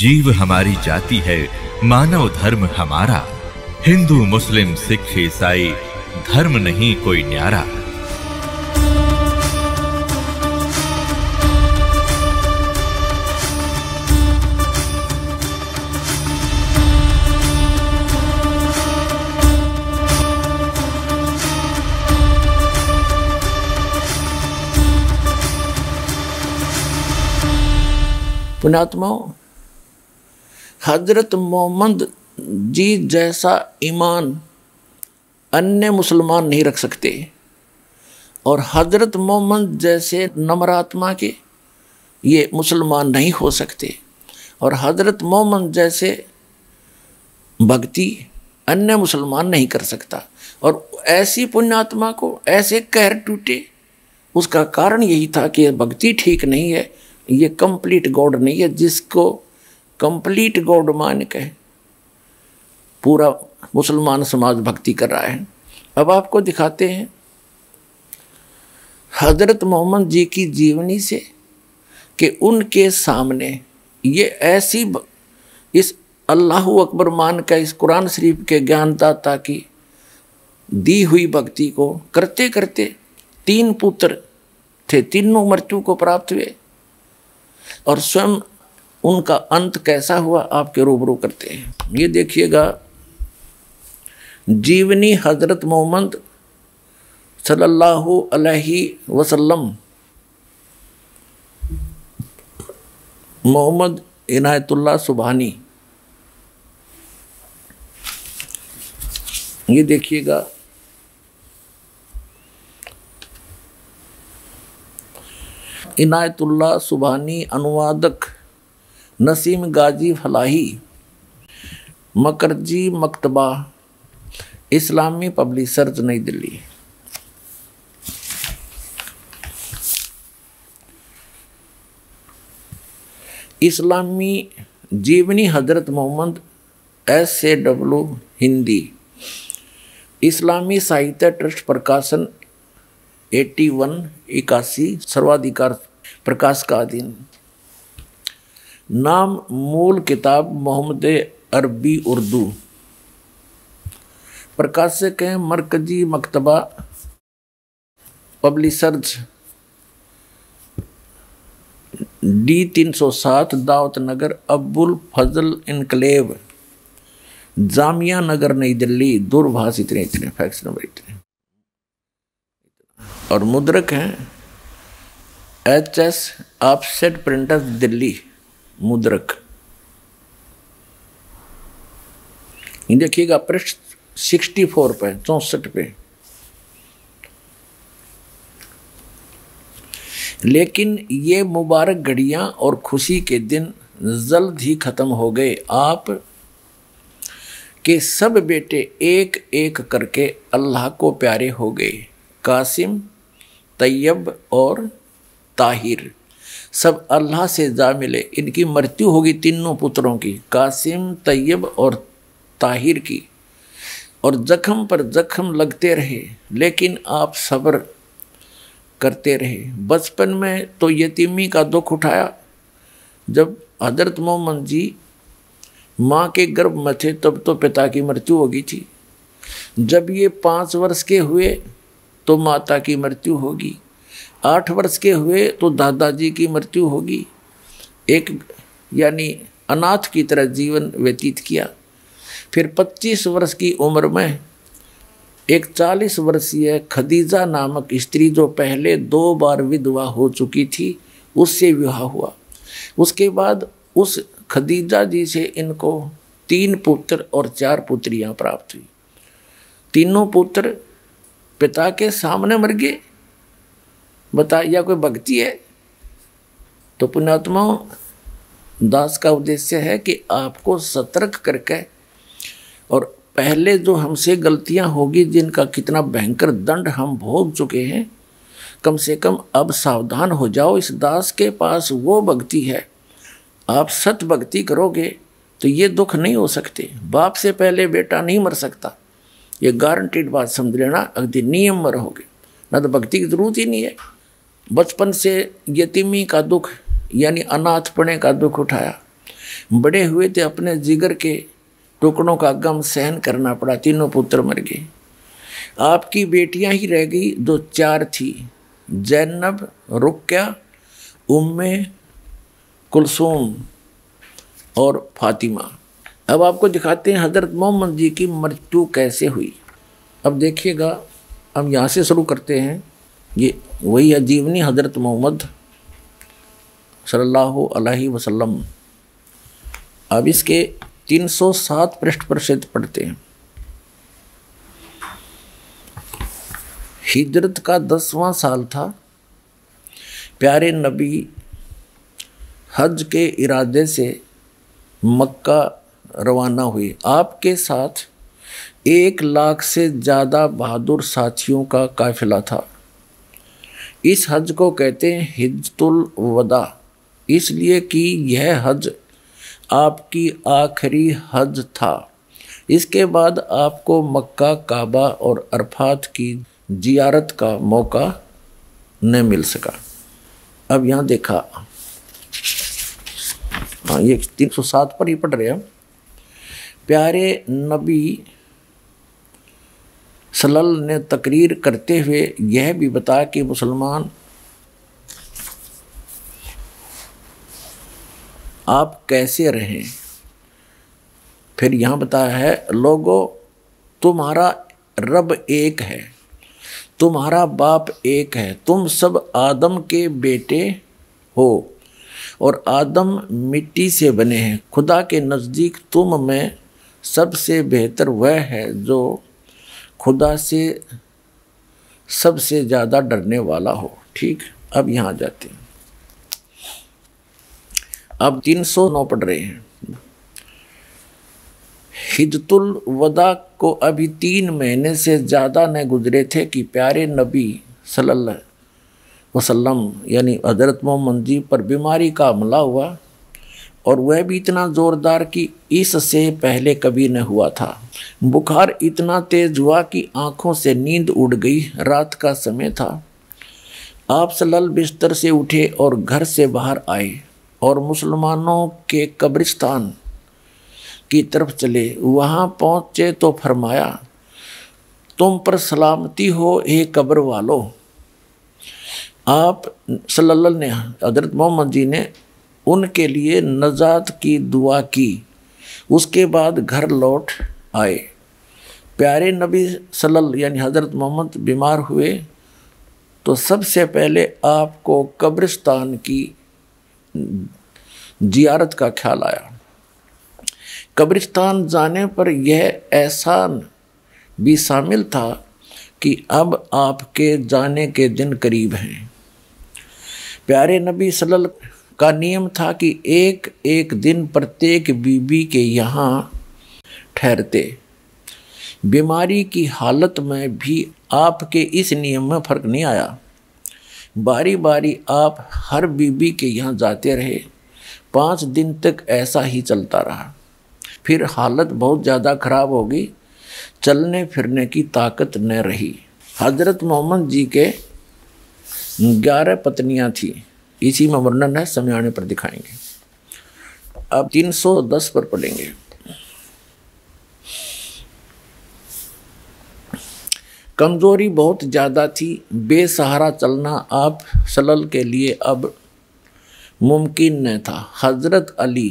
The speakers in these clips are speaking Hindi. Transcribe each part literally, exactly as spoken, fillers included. जीव हमारी जाति है, मानव धर्म हमारा, हिंदू मुस्लिम सिख ईसाई, धर्म नहीं कोई न्यारा। पुण्यात्माओं, हजरत मोहम्मद जी जैसा ईमान अन्य मुसलमान नहीं रख सकते और हजरत मोहम्मद जैसे नम्रात्मा के ये मुसलमान नहीं हो सकते और हजरत मोहम्मद जैसे भक्ति अन्य मुसलमान नहीं कर सकता। और ऐसी पुण्यात्मा को ऐसे कहर टूटे, उसका कारण यही था कि भक्ति ठीक नहीं है, ये कंप्लीट गॉड नहीं है। जिसको कंप्लीट गॉड मान के पूरा मुसलमान समाज भक्ति कर रहा है। अब आपको दिखाते हैं हजरत मोहम्मद जी की जीवनी से कि उनके सामने ये ऐसी इस अल्लाह अकबर मान का इस कुरान शरीफ के ज्ञानदाता की दी हुई भक्ति को करते करते तीन पुत्र थे, तीनों मृत्यु को प्राप्त हुए और स्वयं उनका अंत कैसा हुआ आपके रूबरू करते हैं। ये देखिएगा जीवनी हजरत मोहम्मद सल्लल्लाहु अलैहि वसल्लम। मोहम्मद इनायतुल्लाह सुबहानी। ये देखिएगा इनायतुल्लाह सुबहानी, अनुवादक नसीम गाजी फलाही, मकरजी, मक्तबा इस्लामी पब्लिशर्स, नई दिल्ली। इस्लामी जीवनी हजरत Mohammad S A W, Hindi. इस्लामी साहित्य ट्रस्ट प्रकाशन इक्यासी, इक्यासी सर्वाधिकार प्रकाश का अधीन। नाम मूल किताब मोहम्मद अरबी उर्दू। प्रकाशक हैं मरकजी, मकतबा पब्लिशर्स, डी तीन सौ सात, दावत नगर, अब्बुल फजल इनकलेव, जामिया नगर, नई दिल्ली। दूरभाष इतने इतने फैक्स नंबर इतने। और मुद्रक हैं H S offset printers, Delhi, मुद्रक। देखिएगा पृष्ठ सिक्सटी फोर पे चौसठ पे। लेकिन ये मुबारक घड़ियां और खुशी के दिन जल्द ही खत्म हो गए। आप के सब बेटे एक एक करके अल्लाह को प्यारे हो गए। कासिम, तैयब और ताहिर सब अल्लाह से जा मिले। इनकी मृत्यु होगी तीनों पुत्रों की, कासिम, तैयब और ताहिर की, और जख्म पर जख्म लगते रहे लेकिन आप सब्र करते रहे। बचपन में तो यतीमी का दुख उठाया। जब हजरत मोहम्मद जी माँ के गर्भ में थे तब तो पिता की मृत्यु हो गई थी। जब ये पाँच वर्ष के हुए तो माता की मृत्यु होगी। आठ वर्ष के हुए तो दादाजी की मृत्यु होगी। एक यानी अनाथ की तरह जीवन व्यतीत किया। फिर पच्चीस वर्ष की उम्र में एक चालीस वर्षीय खदीजा नामक स्त्री, जो पहले दो बार विधवा हो चुकी थी, उससे विवाह हुआ। उसके बाद उस खदीजा जी से इनको तीन पुत्र और चार पुत्रियां प्राप्त हुई। तीनों पुत्र पिता के सामने मर गए। बता या कोई भक्ति है? तो पुण्यात्माओं, दास का उद्देश्य है कि आपको सतर्क करके, और पहले जो हमसे गलतियां होगी जिनका कितना भयंकर दंड हम भोग चुके हैं, कम से कम अब सावधान हो जाओ। इस दास के पास वो भक्ति है। आप सत भक्ति करोगे तो ये दुख नहीं हो सकते। बाप से पहले बेटा नहीं मर सकता, ये गारंटीड बात समझ लेना। अगदी नियम में रहोगे ना तो भक्ति की जरूरत ही नहीं है। बचपन से यतीमी का दुख यानी अनाथपने का दुख उठाया। बड़े हुए थे, अपने जिगर के टुकड़ों का गम सहन करना पड़ा। तीनों पुत्र मर गए, आपकी बेटियां ही रह गई, दो चार थी, जैनब, रुक्या, उम्मे कुलसूम और फातिमा। अब आपको दिखाते हैं हजरत मोहम्मद जी की मृत्यु कैसे हुई। अब देखिएगा, हम यहाँ से शुरू करते हैं। ये वही है जीवनी हजरत मोहम्मद सल्लल्लाहु अलैहि वसल्लम। अब इसके तीन सौ सात पृष्ठ पर से पढ़ते हैं। हिजरत का दसवां साल था। प्यारे नबी हज के इरादे से मक्का रवाना हुए। आपके साथ एक लाख से ज़्यादा बहादुर साथियों का काफिला था। इस हज को कहते हैं हिज्जतुल वदा, इसलिए कि यह हज आपकी आखिरी हज था। इसके बाद आपको मक्का, काबा और अरफात की जियारत का मौका न मिल सका। अब यहाँ देखा, हाँ, ये तीन सौ सात पर ही पढ़ रहे हैं। प्यारे नबी सल्लल्लाहु अलैहि वसल्लम ने तकरीर करते हुए यह भी बताया कि मुसलमान आप कैसे रहें। फिर यहाँ बताया है, लोगों तुम्हारा रब एक है, तुम्हारा बाप एक है, तुम सब आदम के बेटे हो और आदम मिट्टी से बने हैं। खुदा के नज़दीक तुम में सबसे बेहतर वह है जो खुदा से सबसे ज़्यादा डरने वाला हो। ठीक, अब यहाँ जाते हैं। अब तीन सौ नौ पढ़ रहे हैं। हिज्जतुल वदा को अभी तीन महीने से ज़्यादा न गुजरे थे कि प्यारे नबी सल्लल्लाहु अलैहि वसल्लम यानी हजरत मोहम्मद जी पर बीमारी का हमला हुआ, और वह भी इतना ज़ोरदार कि इससे पहले कभी न हुआ था। बुखार इतना तेज हुआ कि आँखों से नींद उड़ गई। रात का समय था। आप सल्लल बिस्तर से उठे और घर से बाहर आए और मुसलमानों के कब्रिस्तान की तरफ चले। वहाँ पहुँचे तो फरमाया, तुम पर सलामती हो हे कब्र वालों। आप सल्लल्लाहु ने हजरत मोहम्मद जी ने उनके लिए नजात की दुआ की। उसके बाद घर लौट आए। प्यारे नबी सल्लल्लाहु यानी हजरत मोहम्मद बीमार हुए तो सबसे पहले आपको कब्रिस्तान की जियारत का ख्याल आया। कब्रिस्तान जाने पर यह एहसान भी शामिल था कि अब आपके जाने के दिन करीब हैं। प्यारे नबी सल्लल्लाहु का नियम था कि एक एक दिन प्रत्येक बीबी के यहाँ ठहरते। बीमारी की हालत में भी आपके इस नियम में फ़र्क नहीं आया। बारी बारी आप हर बीबी के यहाँ जाते रहे। पाँच दिन तक ऐसा ही चलता रहा। फिर हालत बहुत ज़्यादा ख़राब हो गई, चलने फिरने की ताकत न रही। हजरत मोहम्मद जी के ग्यारह पत्नियाँ थीं, इसी में वर्णन है, समय आने पर दिखाएंगे। अब तीन सौ दस पर पढ़ेंगे। कमजोरी बहुत ज़्यादा थी। बेसहारा चलना आप सल्लल्लाहु के लिए अब मुमकिन नहीं था। हजरत अली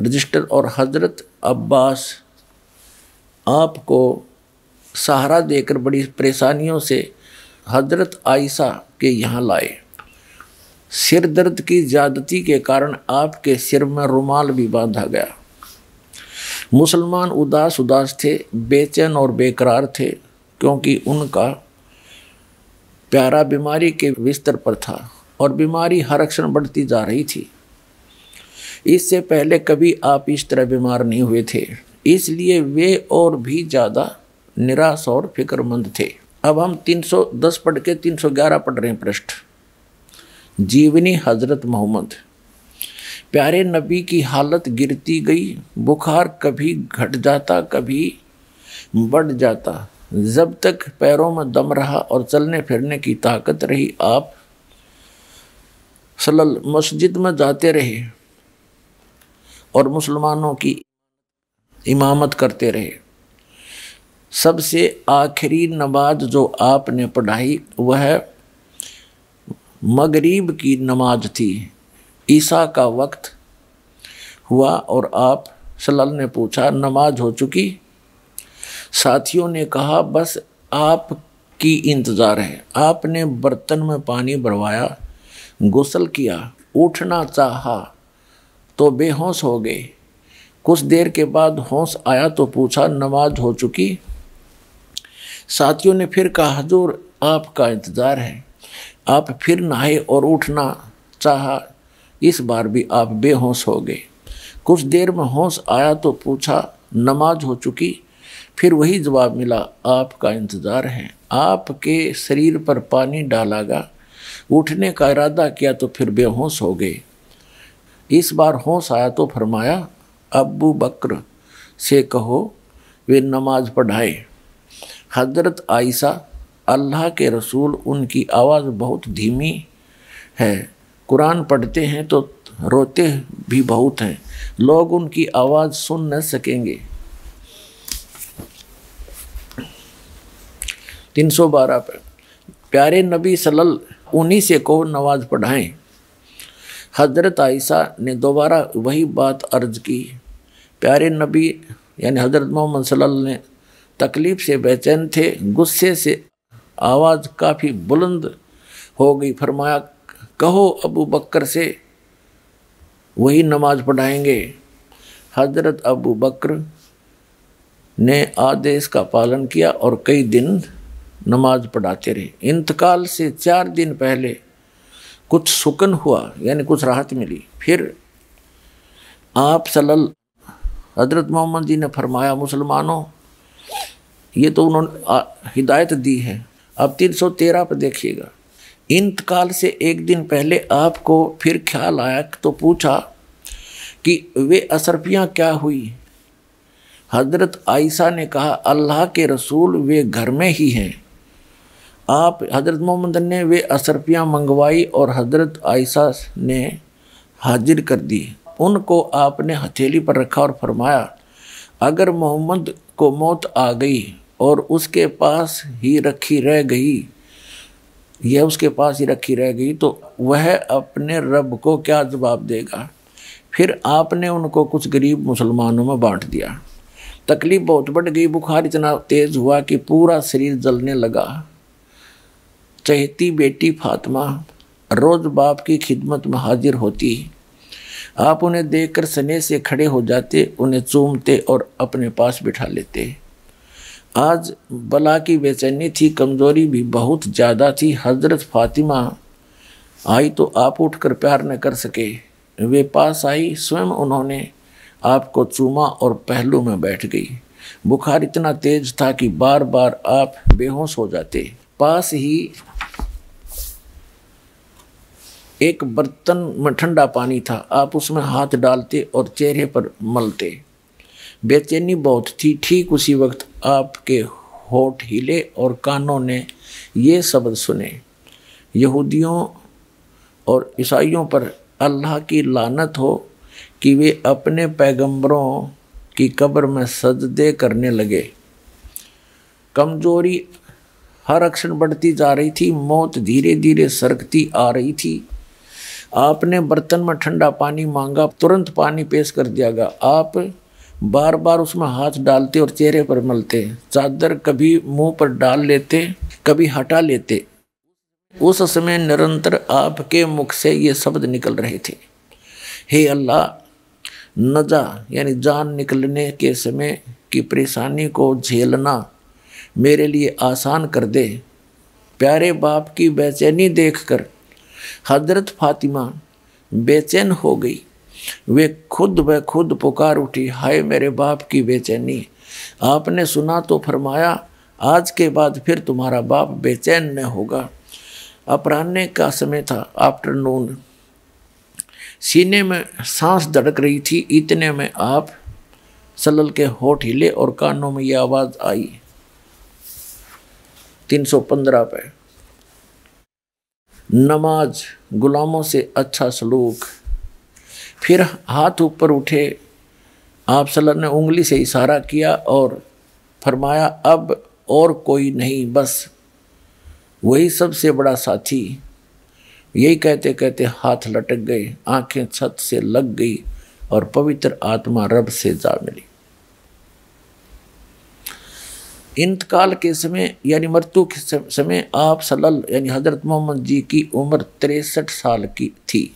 रजिस्टर और हजरत अब्बास आपको सहारा देकर बड़ी परेशानियों से हजरत आयशा के यहाँ लाए। सिर दर्द की ज़्यादती के कारण आपके सिर में रुमाल भी बांधा गया। मुसलमान उदास उदास थे, बेचैन और बेकरार थे, क्योंकि उनका प्यारा बीमारी के बिस्तर पर था और बीमारी हर क्षण बढ़ती जा रही थी। इससे पहले कभी आप इस तरह बीमार नहीं हुए थे, इसलिए वे और भी ज़्यादा निराश और फिक्रमंद थे। अब हम तीन सौ दस पढ़ के तीन सौ ग्यारह पढ़ रहे हैं पृष्ठ। जीवनी हजरत मोहम्मद। प्यारे नबी की हालत गिरती गई। बुखार कभी घट जाता, कभी बढ़ जाता। जब तक पैरों में दम रहा और चलने फिरने की ताकत रही, आप सल्लल्लाहु मस्जिद में जाते रहे। और मुसलमानों की इमामत करते रहे। सबसे आखिरी नमाज जो आपने पढ़ाई वह मगरिब की नमाज थी। ईसा का वक्त हुआ और आप सल्लल्लाहु अलैहि वसल्लम ने पूछा नमाज हो चुकी? साथियों ने कहा बस आप की इंतज़ार है। आपने बर्तन में पानी भरवाया, गुस्ल किया, उठना चाहा तो बेहोश हो गए। कुछ देर के बाद होश आया तो पूछा नमाज हो चुकी? साथियों ने फिर कहा हुजूर आपका इंतज़ार है। आप फिर नहाए और उठना चाहा, इस बार भी आप बेहोश हो गए। कुछ देर में होश आया तो पूछा नमाज हो चुकी? फिर वही जवाब मिला आपका इंतज़ार है। आपके शरीर पर पानी डाला गया, उठने का इरादा किया तो फिर बेहोश हो गए। इस बार होश आया तो फरमाया अबू बकर से कहो वे नमाज पढ़ाए। हजरत आयशा अल्लाह के रसूल उनकी आवाज़ बहुत धीमी है, कुरान पढ़ते हैं तो रोते भी बहुत हैं, लोग उनकी आवाज़ सुन न सकेंगे। तीन सौ बारह पर प्यारे नबी सल्लल्लाहु उन्हीं से कहो नमाज पढ़ाएं। हजरत आयशा ने दोबारा वही बात अर्ज की। प्यारे नबी यानी हजरत मोहम्मद सल्लल्लाहु अलैहि वसल्लम ने तकलीफ़ से बेचैन थे, गुस्से से आवाज़ काफ़ी बुलंद हो गई। फरमाया कहो अबू बकर से वही नमाज पढ़ाएंगे। हजरत अबू बकर ने आदेश का पालन किया और कई दिन नमाज पढ़ाते रहे। इंतकाल से चार दिन पहले कुछ सुकन हुआ यानी कुछ राहत मिली। फिर आप सल्लल्लाहु हजरत मोहम्मद जी ने फरमाया मुसलमानों ये तो उन्होंने हिदायत दी है। अब तीन सौ तेरह पर देखिएगा, इंतकाल से एक दिन पहले आपको फिर ख्याल आया तो पूछा कि वे असरफियाँ क्या हुई? हजरत आयशा ने कहा अल्लाह के रसूल वे घर में ही हैं। आप हजरत मोहम्मद ने वे असरफियाँ मंगवाई और हजरत आयशा ने हाजिर कर दी। उनको आपने हथेली पर रखा और फरमाया अगर मोहम्मद को मौत आ गई और उसके पास ही रखी रह गई यह उसके पास ही रखी रह गई तो वह अपने रब को क्या जवाब देगा? फिर आपने उनको कुछ गरीब मुसलमानों में बांट दिया। तकलीफ़ बहुत बढ़ गई, बुखार इतना तेज़ हुआ कि पूरा शरीर जलने लगा। चहेती बेटी फातिमा रोज़ बाप की खिदमत में हाजिर होती। आप उन्हें देखकर सने से खड़े हो जाते, उन्हें चूमते और अपने पास बिठा लेते। आज बला की बेचैनी थी, कमज़ोरी भी बहुत ज़्यादा थी। हज़रत फातिमा आई तो आप उठकर प्यार न कर सके। वे पास आई, स्वयं उन्होंने आपको चूमा और पहलू में बैठ गई। बुखार इतना तेज़ था कि बार बार आप बेहोश हो जाते। पास ही एक बर्तन में ठंडा पानी था, आप उसमें हाथ डालते और चेहरे पर मलते। बेचैनी बहुत थी। ठीक उसी वक्त आपके होठ हिले और कानों ने ये शब्द सुने यहूदियों और ईसाइयों पर अल्लाह की लानत हो कि वे अपने पैगंबरों की कब्र में सजदे करने लगे। कमज़ोरी हर अक्षण बढ़ती जा रही थी, मौत धीरे धीरे सरकती आ रही थी। आपने बर्तन में ठंडा पानी मांगा, तुरंत पानी पेश कर दिया गया। आप बार बार उसमें हाथ डालते और चेहरे पर मलते। चादर कभी मुंह पर डाल लेते, कभी हटा लेते। उस समय निरंतर आपके मुख से ये शब्द निकल रहे थे हे अल्लाह, नजा यानी जान निकलने के समय की परेशानी को झेलना मेरे लिए आसान कर दे। प्यारे बाप की बेचैनी देखकर हजरत फातिमा बेचैन हो गई। वे खुद ब खुद पुकार उठी हाय मेरे बाप की बेचैनी। आपने सुना तो फरमाया आज के बाद फिर तुम्हारा बाप बेचैन न होगा। अपराह्न का समय था, आफ्टरनून। सीने में सांस धड़क रही थी। इतने में आप सल्लल्लाहु के होठ हिले और कानों में यह आवाज़ आई तीन सौ पंद्रह पे नमाज, गुलामों से अच्छा सलूक। फिर हाथ ऊपर उठे आप सल्लल्लाहु अलैहि वसल्लम ने उंगली से इशारा किया और फरमाया अब और कोई नहीं, बस वही सबसे बड़ा साथी। यही कहते कहते हाथ लटक गए, आंखें छत से लग गई और पवित्र आत्मा रब से जा मिली। इंतकाल के समय यानी मृत्यु के समय आप सल्लल्लाहु यानी हजरत मोहम्मद जी की उम्र तिरसठ साल की थी।